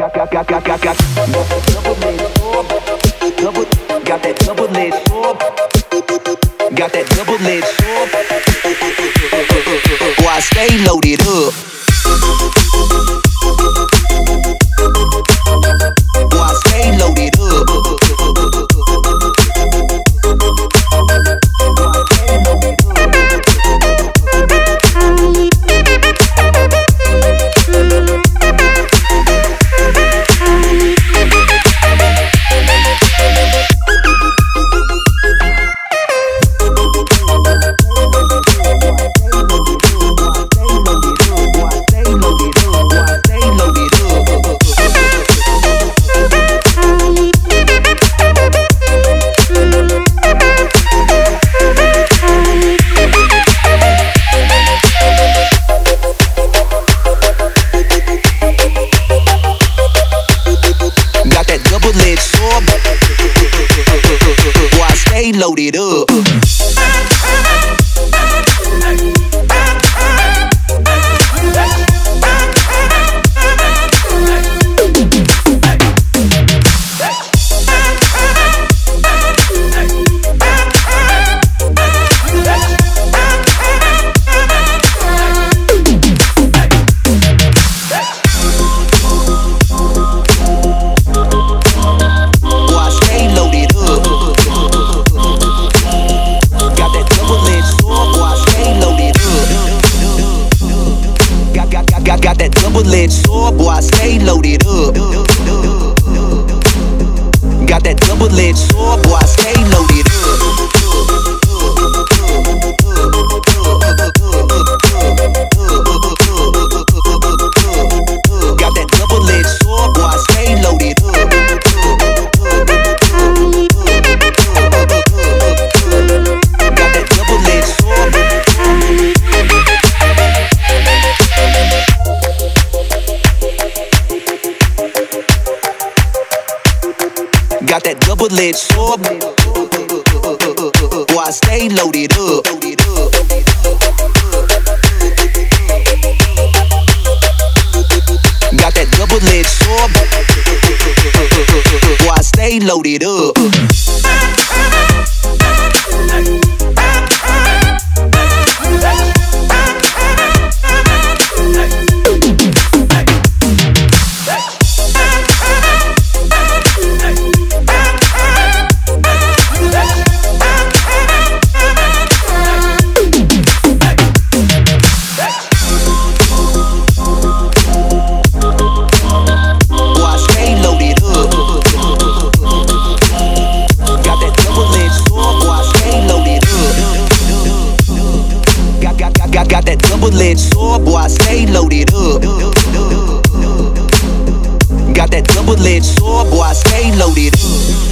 Got that double edged sword. Why stay loaded up? Loaded up. Got that double-edged sword, boy, I stay loaded up. Got that double-edged sword, boy, I stay loaded up. Got that double-edged sword, boy, I stay loaded up. Got that double-edged sword. Got that double-edged sword, boy, I stay loaded up. Got that double-edged sword, boy, I stay loaded up. Got that double-edged sword, boy, I stay loaded up. Got that double-edged sword, boy, I stay loaded up.